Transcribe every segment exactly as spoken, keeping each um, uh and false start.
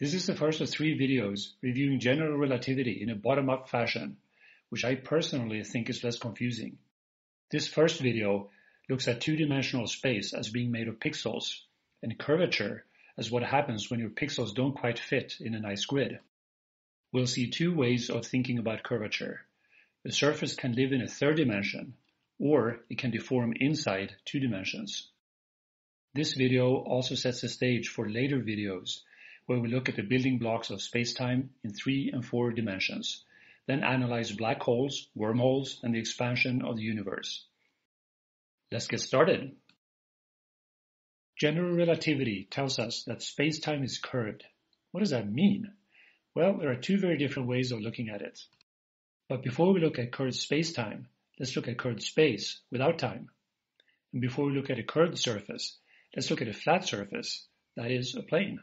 This is the first of three videos reviewing general relativity in a bottom-up fashion, which I personally think is less confusing. This first video looks at two-dimensional space as being made of pixels, and curvature as what happens when your pixels don't quite fit in a nice grid. We'll see two ways of thinking about curvature. The surface can live in a third dimension, or it can deform inside two dimensions. This video also sets the stage for later videos where we look at the building blocks of spacetime in three and four dimensions, then analyze black holes, wormholes, and the expansion of the universe. Let's get started. General relativity tells us that spacetime is curved. What does that mean? Well, there are two very different ways of looking at it. But before we look at curved spacetime, let's look at curved space without time. And before we look at a curved surface, let's look at a flat surface, that is, a plane.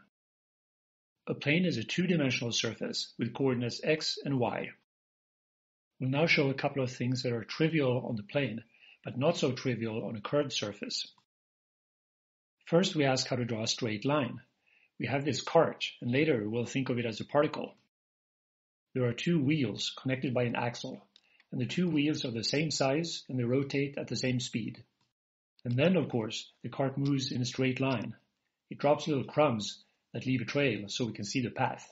A plane is a two-dimensional surface with coordinates x and y. We'll now show a couple of things that are trivial on the plane, but not so trivial on a curved surface. First, we ask how to draw a straight line. We have this cart, and later we'll think of it as a particle. There are two wheels connected by an axle, and the two wheels are the same size and they rotate at the same speed. And then, of course, the cart moves in a straight line. It drops little crumbs that leave a trail so we can see the path.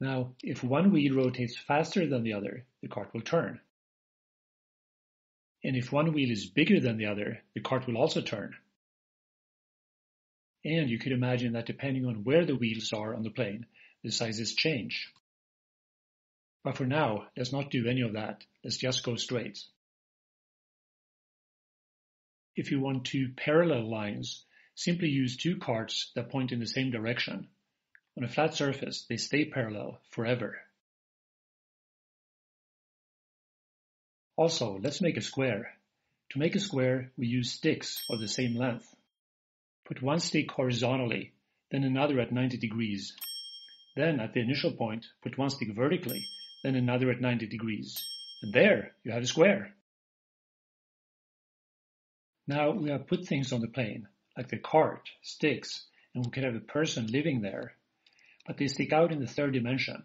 Now, if one wheel rotates faster than the other, the cart will turn. And if one wheel is bigger than the other, the cart will also turn. And you could imagine that depending on where the wheels are on the plane, the sizes change. But for now, let's not do any of that. Let's just go straight. If you want two parallel lines, simply use two carts that point in the same direction. On a flat surface, they stay parallel forever. Also, let's make a square. To make a square, we use sticks of the same length. Put one stick horizontally, then another at ninety degrees. Then, at the initial point, put one stick vertically, then another at ninety degrees. And there, you have a square. Now, we have put things on the plane, like the cart, sticks, and we could have a person living there, but they stick out in the third dimension.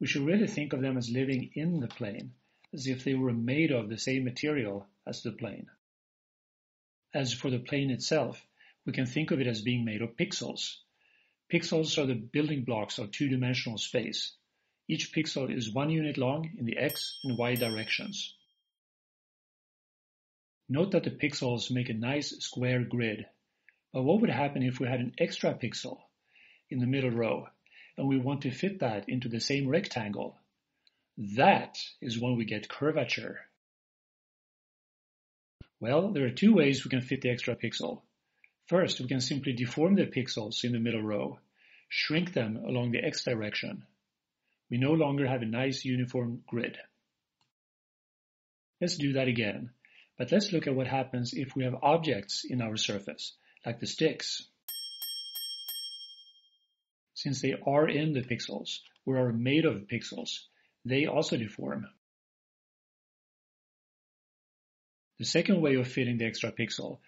We should really think of them as living in the plane, as if they were made of the same material as the plane. As for the plane itself, we can think of it as being made of pixels. Pixels are the building blocks of two-dimensional space. Each pixel is one unit long in the x and y directions. Note that the pixels make a nice square grid. But what would happen if we had an extra pixel in the middle row, and we want to fit that into the same rectangle? That is when we get curvature. Well, there are two ways we can fit the extra pixel. First, we can simply deform the pixels in the middle row, shrink them along the x direction. We no longer have a nice uniform grid. Let's do that again. But let's look at what happens if we have objects in our surface, like the sticks. Since they are in the pixels, or are made of pixels, they also deform. The second way of fitting the extra pixel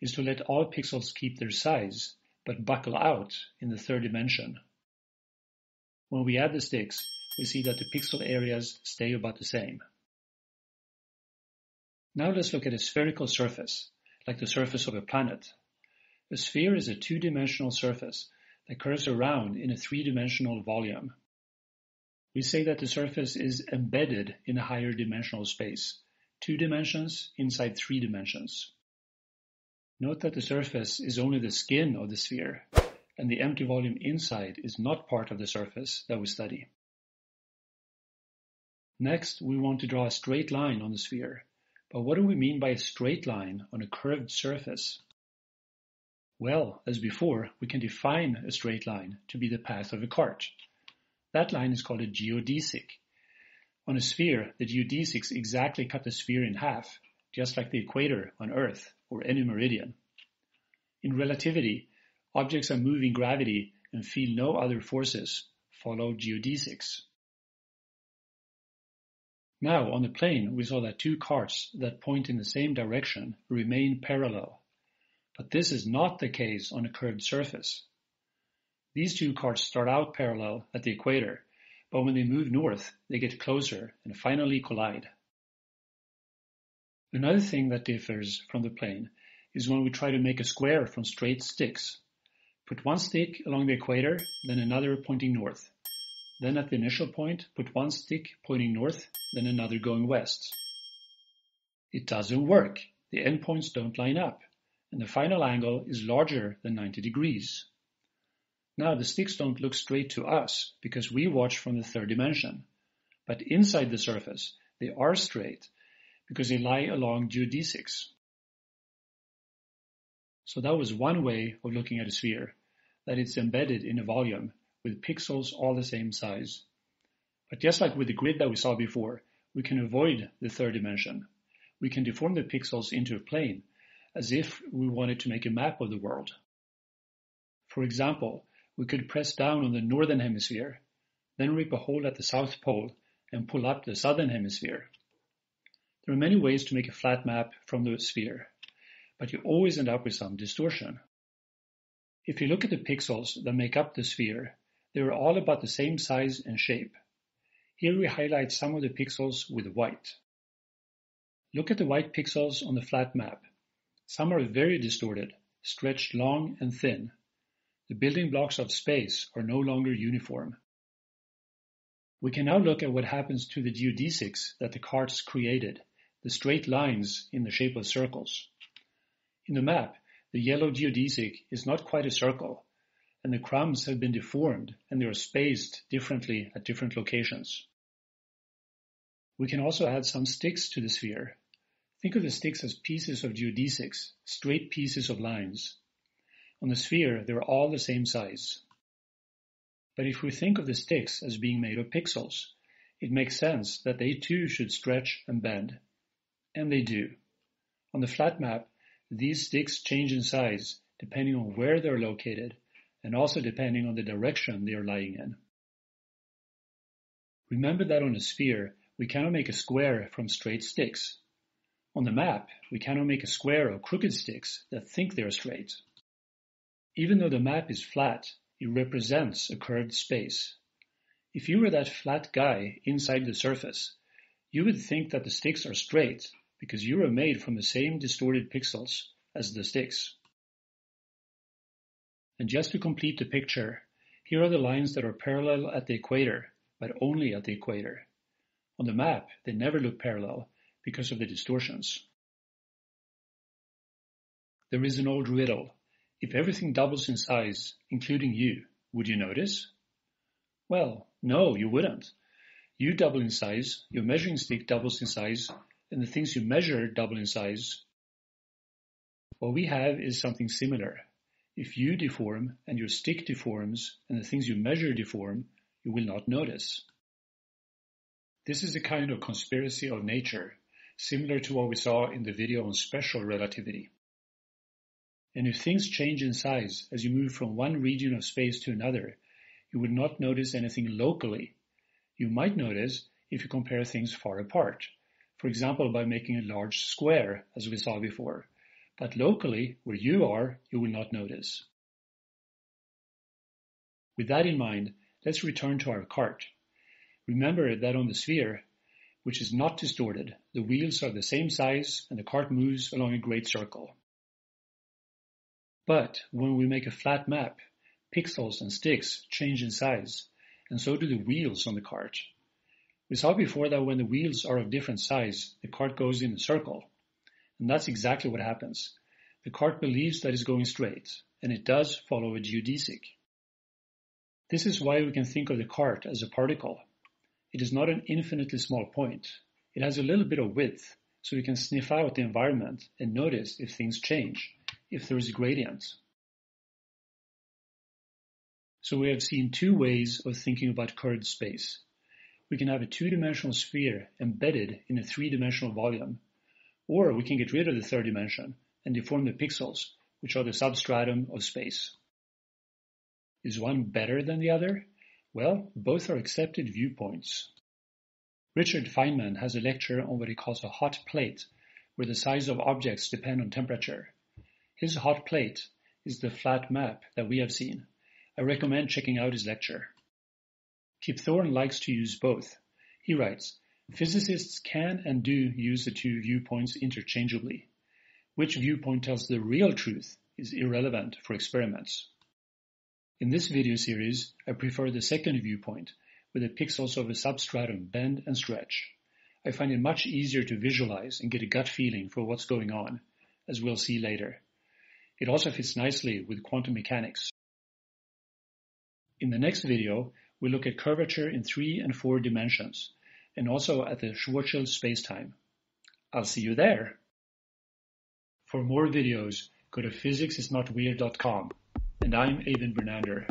is to let all pixels keep their size, but buckle out in the third dimension. When we add the sticks, we see that the pixel areas stay about the same. Now let's look at a spherical surface, like the surface of a planet. A sphere is a two-dimensional surface that curves around in a three-dimensional volume. We say that the surface is embedded in a higher dimensional space, two dimensions inside three dimensions. Note that the surface is only the skin of the sphere, and the empty volume inside is not part of the surface that we study. Next, we want to draw a straight line on the sphere. But what do we mean by a straight line on a curved surface? Well, as before, we can define a straight line to be the path of a cart. That line is called a geodesic. On a sphere, the geodesics exactly cut the sphere in half, just like the equator on Earth or any meridian. In relativity, objects are moving gravity and feel no other forces. Follow geodesics. Now, on the plane, we saw that two carts that point in the same direction remain parallel. But this is not the case on a curved surface. These two cards start out parallel at the equator, but when they move north, they get closer and finally collide. Another thing that differs from the plane is when we try to make a square from straight sticks. Put one stick along the equator, then another pointing north. Then at the initial point, put one stick pointing north, then another going west. It doesn't work. The endpoints don't line up, and the final angle is larger than ninety degrees. Now the sticks don't look straight to us because we watch from the third dimension. But inside the surface, they are straight because they lie along geodesics. So that was one way of looking at a sphere, that it's embedded in a volume with pixels all the same size. But just like with the grid that we saw before, we can avoid the third dimension. We can deform the pixels into a plane as if we wanted to make a map of the world. For example, we could press down on the northern hemisphere, then rip a hole at the south pole and pull up the southern hemisphere. There are many ways to make a flat map from the sphere, but you always end up with some distortion. If you look at the pixels that make up the sphere, they are all about the same size and shape. Here we highlight some of the pixels with white. Look at the white pixels on the flat map. Some are very distorted, stretched long and thin. The building blocks of space are no longer uniform. We can now look at what happens to the geodesics that the cards created, the straight lines in the shape of circles. In the map, the yellow geodesic is not quite a circle, and the crumbs have been deformed and they are spaced differently at different locations. We can also add some sticks to the sphere. Think of the sticks as pieces of geodesics, straight pieces of lines. On the sphere, they are all the same size. But if we think of the sticks as being made of pixels, it makes sense that they too should stretch and bend. And they do. On the flat map, these sticks change in size depending on where they're located and also depending on the direction they are lying in. Remember that on a sphere, we cannot make a square from straight sticks. On the map, we cannot make a square of crooked sticks that think they are straight. Even though the map is flat, it represents a curved space. If you were that flat guy inside the surface, you would think that the sticks are straight, because you are made from the same distorted pixels as the sticks. And just to complete the picture, here are the lines that are parallel at the equator, but only at the equator. On the map, they never look parallel because of the distortions. There is an old riddle. If everything doubles in size, including you, would you notice? Well, no, you wouldn't. You double in size, your measuring stick doubles in size, and the things you measure double in size. What we have is something similar. If you deform and your stick deforms and the things you measure deform, you will not notice. This is a kind of conspiracy of nature, similar to what we saw in the video on special relativity. And if things change in size as you move from one region of space to another, you would not notice anything locally. You might notice if you compare things far apart. For example, by making a large square, as we saw before. But locally, where you are, you will not notice. With that in mind, let's return to our cart. Remember that on the sphere, which is not distorted, the wheels are the same size and the cart moves along a great circle. But when we make a flat map, pixels and sticks change in size, and so do the wheels on the cart. We saw before that when the wheels are of different size, the cart goes in a circle. And that's exactly what happens. The cart believes that it's going straight, and it does follow a geodesic. This is why we can think of the cart as a particle. It is not an infinitely small point. It has a little bit of width, so we can sniff out the environment and notice if things change, if there is a gradient. So we have seen two ways of thinking about curved space. We can have a two-dimensional sphere embedded in a three-dimensional volume, or we can get rid of the third dimension and deform the pixels, which are the substratum of space. Is one better than the other? Well, both are accepted viewpoints. Richard Feynman has a lecture on what he calls a hot plate, where the size of objects depend on temperature. His hot plate is the flat map that we have seen, I recommend checking out his lecture. Kip Thorne likes to use both. He writes, physicists can and do use the two viewpoints interchangeably. Which viewpoint tells the real truth is irrelevant for experiments. In this video series, I prefer the second viewpoint, where the pixels of a substratum bend and stretch. I find it much easier to visualize and get a gut feeling for what's going on, as we'll see later. It also fits nicely with quantum mechanics. In the next video, we look at curvature in three and four dimensions, and also at the Schwarzschild spacetime. I'll see you there! For more videos, go to physics is not weird dot com, and I'm Avon Bernander.